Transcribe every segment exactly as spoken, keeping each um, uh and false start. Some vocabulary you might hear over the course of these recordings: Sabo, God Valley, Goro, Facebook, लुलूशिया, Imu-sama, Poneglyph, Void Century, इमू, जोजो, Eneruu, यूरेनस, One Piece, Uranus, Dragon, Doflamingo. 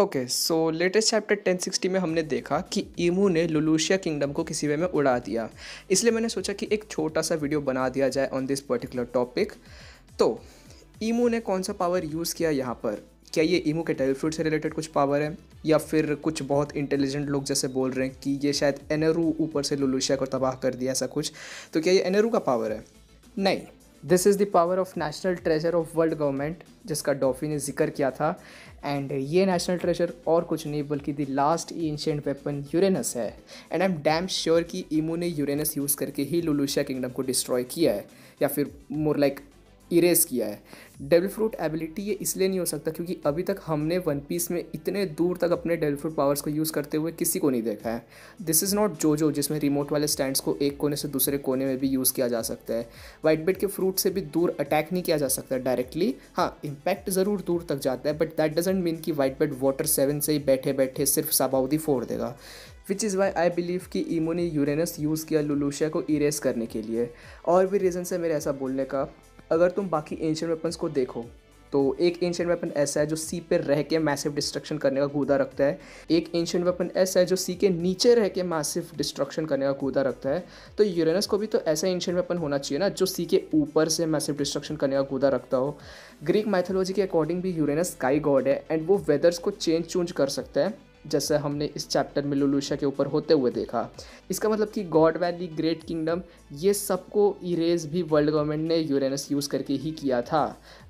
Okay so latest chapter ten sixty में हमने देखा कि इमू ने लुलूशिया किंगडम को किसी वे में उड़ा दिया, इसलिए मैंने सोचा कि एक छोटा सा वीडियो बना दिया जाए ऑन दिस पर्टिकुलर टॉपिक। तो इमू ने कौन सा पावर यूज़ किया यहाँ पर? क्या ये इमू के टेल फ्रूट से रिलेटेड कुछ पावर है, या फिर कुछ बहुत इंटेलिजेंट लोग जैसे बोल रहे हैं कि ये शायद एनेरू ऊपर से लुलूशिया को तबाह कर दिया, ऐसा कुछ? तो क्या ये एनेरू का पावर है? नहीं, this is the power of national treasure of world government, जिसका डॉफी ने जिक्र किया था। एंड ये नेशनल ट्रेजर और कुछ नहीं बल्कि the last ancient weapon यूरेनस है। And I am damn sure कि इमू ने यूरेनस यूज़ करके ही लुलूशिया किंगडम को डिस्ट्रॉय किया है, या फिर मोर लाइक इरेज किया है। डेविल फ्रूट एबिलिटी ये इसलिए नहीं हो सकता क्योंकि अभी तक हमने वन पीस में इतने दूर तक अपने डेविल फ्रूट पावर्स को यूज़ करते हुए किसी को नहीं देखा है। दिस इज़ नॉट जोजो जिसमें रिमोट वाले स्टैंड्स को एक कोने से दूसरे कोने में भी यूज़ किया जा सकता है। वाइट बीयर्ड के फ्रूट से भी दूर अटैक नहीं किया जा सकता डायरेक्टली। हाँ, इम्पैक्ट ज़रूर दूर तक जाता है, बट दैट डजंट मीन कि वाइट बीयर्ड वाटर सेवन से ही बैठे बैठे सिर्फ साबाउदी फोड़ देगा। Which is why I believe कि इमू ने यूरेनस यूज़ किया लुलूशिया को इरेज करने के लिए। और भी रीज़न है मेरे ऐसा बोलने का। अगर तुम बाकी एंशिएंट वेपन्स को देखो तो एक एंशिएंट वेपन ऐसा है जो सी पे रह के मैसिव डिस्ट्रक्शन करने का कूदा रखता है, एक एंशिएंट वेपन ऐसा है जो सी के नीचे रह के मैसिव डिस्ट्रक्शन करने का कूदा रखता है। तो यूरेनस को भी तो ऐसा एंशिएंट वेपन होना चाहिए ना जो सी के ऊपर से मैसिव डिस्ट्रक्शन करने का कूदा रखता हो। ग्रीक माइथोलॉजी के अकॉर्डिंग भी यूरेनस स्काई गॉड है एंड वो वेदर्स को चेंज चूंज कर सकता है, जैसे हमने इस चैप्टर में लुलूशिया के ऊपर होते हुए देखा। इसका मतलब कि गॉड वैली, ग्रेट किंगडम, ये सबको इरेज भी वर्ल्ड गवर्नमेंट ने यूरेनस यूज़ करके ही किया था,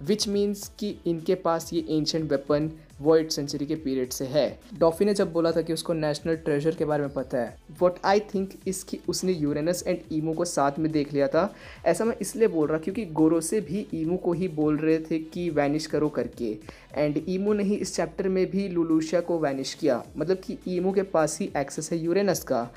विच मीन्स कि इनके पास ये एंशिएंट वेपन वॉइड सेंचुरी के पीरियड से है। डॉफी ने जब बोला था कि उसको नेशनल ट्रेजर के बारे में पता है, व्हाट आई थिंक इस कि उसने यूरेनस एंड ईमू को साथ में देख लिया था। ऐसा मैं इसलिए बोल रहा क्योंकि गोरो से भी ईमू को ही बोल रहे थे कि वैनिश करो करके, एंड ईमू ने ही इस चैप्टर में भी लुलूशिया को वैनिश किया, मतलब कि ईमू के पास ही एक्सेस है यूरेनस का।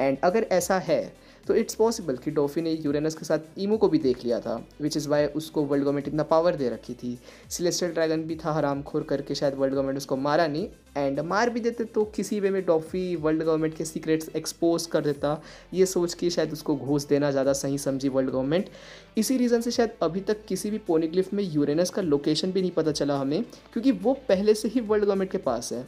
एंड अगर ऐसा है तो इट्स पॉसिबल कि डॉफी ने यूरेनस के साथ ईमू को भी देख लिया था, विच इज़ वाई उसको वर्ल्ड गवर्नमेंट इतना पावर दे रखी थी। सिलेस्टियल ड्रैगन भी था हरामखोर करके, शायद वर्ल्ड गवर्नमेंट उसको मारा नहीं, एंड मार भी देते तो किसी वे में डॉफी वर्ल्ड गवर्नमेंट के सीक्रेट्स एक्सपोज कर देता, ये सोच के शायद उसको घूस देना ज़्यादा सही समझी वर्ल्ड गवर्नमेंट। इसी रीज़न से शायद अभी तक किसी भी पोनेग्लिफ में यूरेनस का लोकेशन भी नहीं पता चला हमें, क्योंकि वो पहले से ही वर्ल्ड गवर्नमेंट के पास है।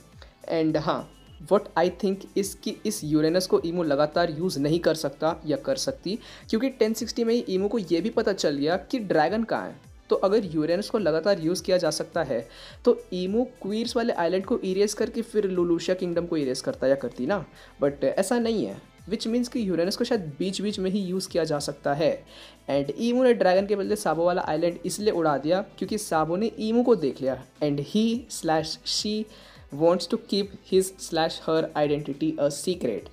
एंड हाँ, वट आई थिंक इस कि इस यूरेनस को ईमू लगातार यूज़ नहीं कर सकता या कर सकती, क्योंकि टेन सिक्सटी में ही ईमू को ये भी पता चल गया कि ड्रैगन कहाँ है। तो अगर यूरेनस को लगातार यूज़ किया जा सकता है तो ईमू क्वीर्स वाले आइलैंड को इरेज करके फिर लुलूशिया किंगडम को इरेज करता या करती ना, बट ऐसा नहीं है, विच मीन्स कि यूरेनस को शायद बीच बीच में ही यूज़ किया जा सकता है। एंड ईमू ने ड्रैगन के बदले साबो वाला आइलैंड इसलिए उड़ा दिया क्योंकि साबो ने ईमू को देख लिया एंड ही slash she wants to keep his slash her identity a secret.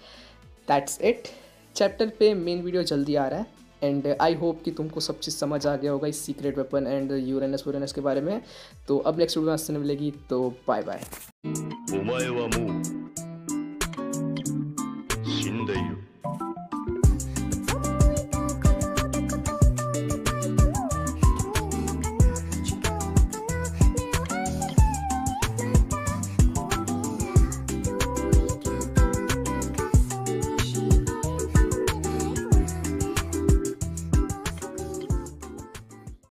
That's it. Chapter पे मेन वीडियो जल्दी आ रहा है एंड आई होप कि तुमको सब चीज़ समझ आ गया होगा इस सीक्रेट वेपन एंड यूरेनस वूरेनस के बारे में। तो अब नेक्स्ट वीडियो में मिलेगी, तो बाय बाय।